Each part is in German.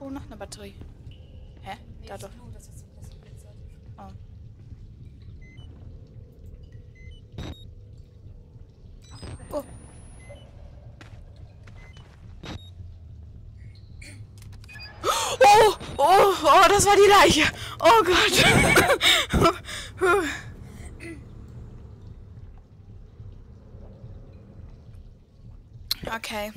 Oh, noch eine Batterie. Hä? Nee, da doch. Nur, dass oh. Oh. Oh! Oh! Oh, das war die Leiche! Oh Gott! Okay.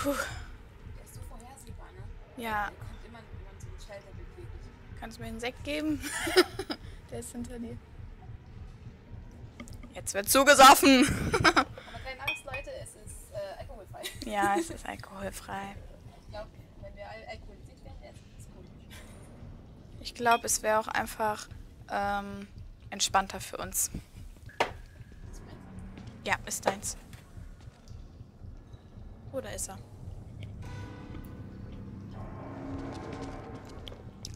Puh. Der ist so vorhersehbar, ne? Ja. Der kommt immer, wenn man so einen Schalter begegnet. Kannst du mir einen Sekt geben? Der ist hinter dir. Jetzt wird zugesoffen! Aber keine Angst, Leute, es ist alkoholfrei. Ja, es ist alkoholfrei. Ich glaube, wenn wir alkoholisiert werden, dann ist es gut. Ich glaube, es wäre auch einfach entspannter für uns. Ist meins? Ja, ist deins. Oder ist er?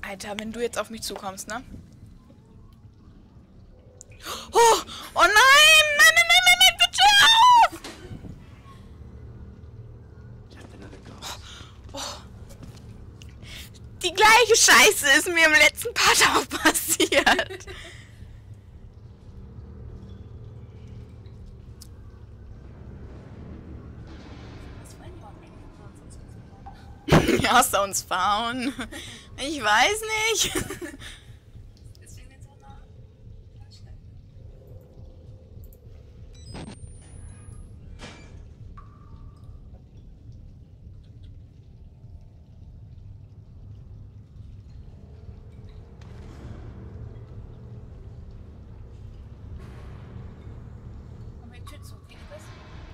Alter, wenn du jetzt auf mich zukommst, ne? Oh! Oh nein! Nein, nein, nein, nein, nein! Bitte auf! Oh, oh. Die gleiche Scheiße ist mir im letzten Part auch passiert. Hast du uns fahren? Ich weiß nicht. Deswegen jetzt auch noch anschneiden. Aber die Tür zu, geht das?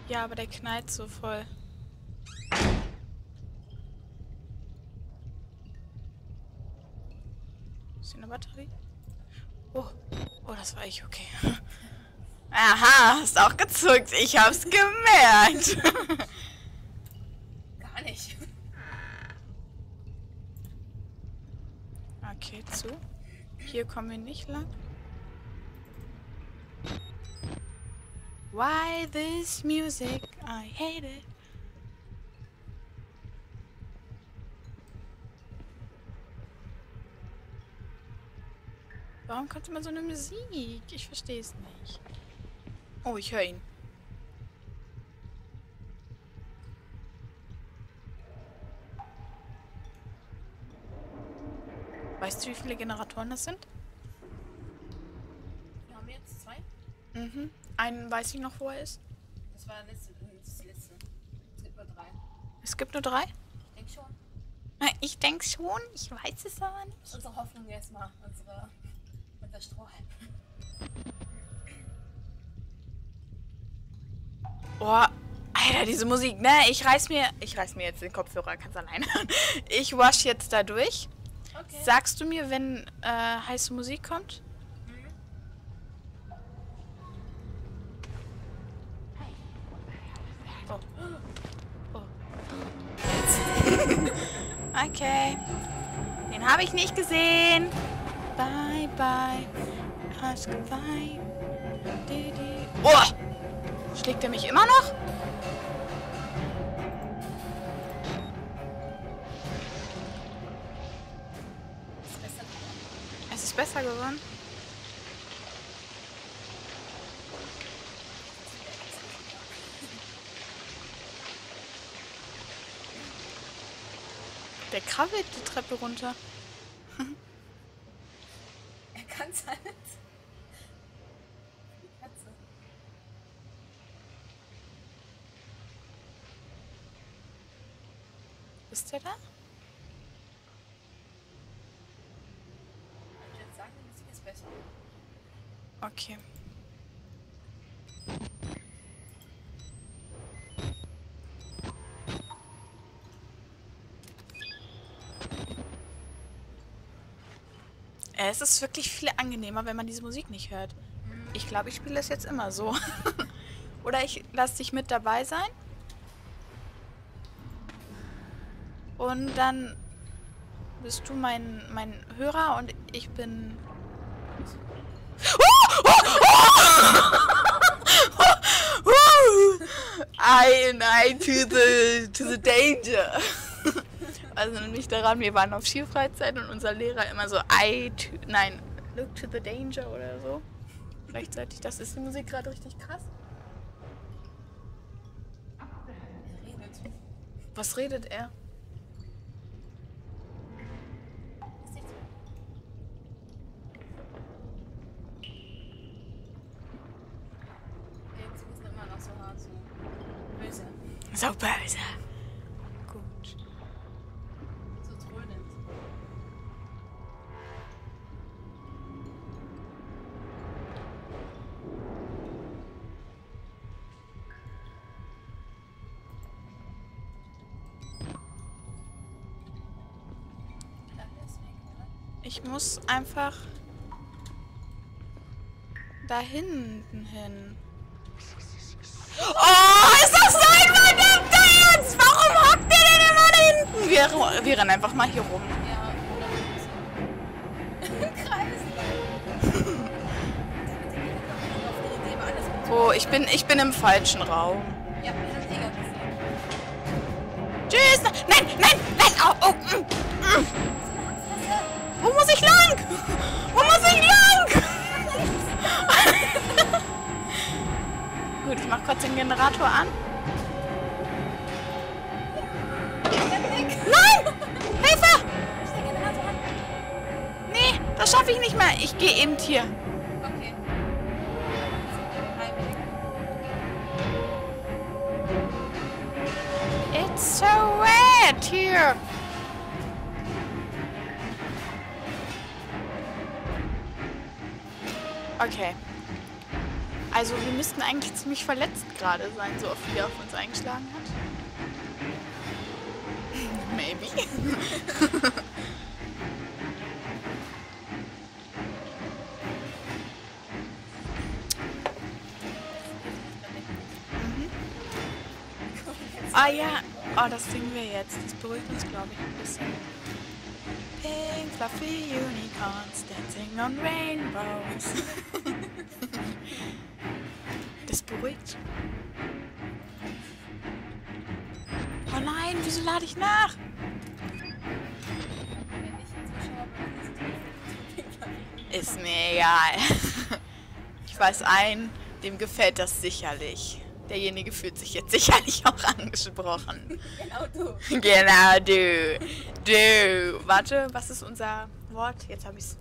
Ja, aber der knallt so voll. Eine Batterie? Oh, oh, das war ich, okay. Aha, hast auch gezuckt. Ich hab's gemerkt. Gar nicht. Okay, zu. Hier kommen wir nicht lang. Why this music? I hate it. Warum kommt immer so eine Musik? Ich verstehe es nicht. Oh, ich höre ihn. Weißt du, wie viele Generatoren das sind? Wir haben jetzt zwei. Mhm. Einen weiß ich noch, wo er ist. Das war der letzte. Das letzte. Es gibt nur drei. Es gibt nur drei? Ich denke schon. Ich denke schon. Ich weiß es aber nicht. Unsere Hoffnung erstmal. Unsere... Der Strohhalm. Oh, Alter, diese Musik, ne? Ich reiß mir jetzt den Kopfhörer ganz alleine. Ich wash jetzt da durch. Okay. Sagst du mir, wenn heiße Musik kommt? Mhm. Oh. Oh. Okay. Den habe ich nicht gesehen. Bye, bye. Ask goodbye. Oh! Schlägt er mich immer noch? Es ist besser geworden. Der krabbelt die Treppe runter. Ganz alt. Die Katze. Ist der da? Ich würde sagen, die Musik ist besser. Okay. Es ist wirklich viel angenehmer, wenn man diese Musik nicht hört. Ich glaube, ich spiele das jetzt immer so. Oder ich lasse dich mit dabei sein. Und dann bist du mein Hörer und ich bin... I to the danger. Also nämlich daran, wir waren auf Skifreizeit und unser Lehrer immer so look to the danger oder so. Vielleicht sollte ich das. Ist die Musik gerade richtig krass? Was redet er? So böse. Gut. So dröhnend. Ich muss einfach da hinten hin. Oh, ist das sein verdammter Ernst? Warum hockt ihr denn immer da hinten? Wir rennen einfach mal hier rum. Ja, oder? Im Kreis. Oh, ich bin im falschen Raum. Ja, das ist egal. Tschüss! Nein, nein, nein! Oh, oh. Wo muss ich lang? Wo muss ich lang? Gut, ich mach kurz den Generator an. Nein! Hilfe! Nee, das schaffe ich nicht mehr. Ich gehe eben hier. Okay. It's so wet here. Okay. Also wir müssten eigentlich ziemlich verletzt gerade sein, so oft wie er auf uns eingeschlagen hat. Maybe. Mhm. Ah ja, oh, das singen wir jetzt. Das beruhigt uns, glaube ich, ein bisschen. Pink fluffy unicorns dancing on rainbows. Das beruhigt. Oh nein, wieso lade ich nach? Ist mir egal. Ich weiß einen, dem gefällt das sicherlich. Derjenige fühlt sich jetzt sicherlich auch angesprochen. Genau du. Genau du. Du. Warte, was ist unser Wort? Jetzt habe ich es.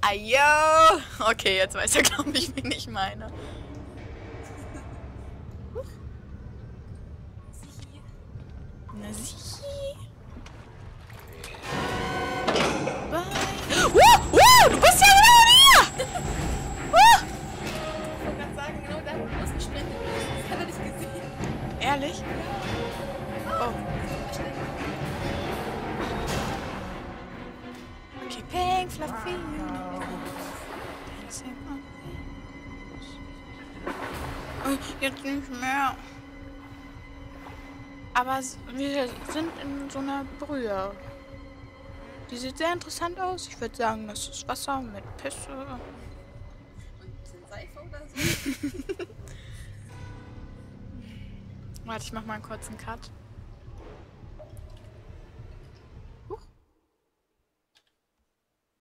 Ayo! Okay, jetzt weiß er, glaube ich, wen ich meine. Na sichi. Du bist ja genau da! Ich wollte gerade sagen, genau da hat er losgesprintet. Das hat er nicht gesehen. Ehrlich? Oh. Okay, pink, fluffy. Jetzt nicht mehr. Aber wir sind in so einer Brühe. Die sieht sehr interessant aus. Ich würde sagen, das ist Wasser mit Pisse. Und ein bisschen Seife oder so. Warte, ich mach mal einen kurzen Cut.